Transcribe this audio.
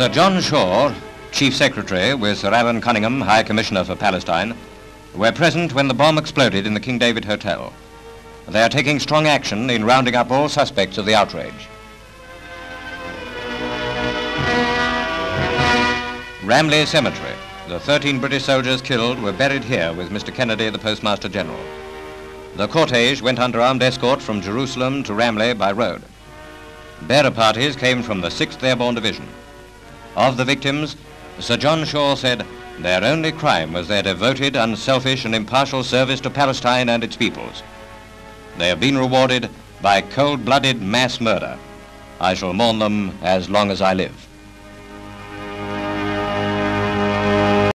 Sir John Shaw, Chief Secretary, with Sir Alan Cunningham, High Commissioner for Palestine, were present when the bomb exploded in the King David Hotel. They are taking strong action in rounding up all suspects of the outrage. Ramleh Cemetery. The 13 British soldiers killed were buried here with Mr. Kennedy, the Postmaster General. The cortege went under armed escort from Jerusalem to Ramle by road. Bearer parties came from the 6th Airborne Division. Of the victims, Sir John Shaw said, "Their only crime was their devoted, unselfish and impartial service to Palestine and its peoples. They have been rewarded by cold-blooded mass murder. I shall mourn them as long as I live."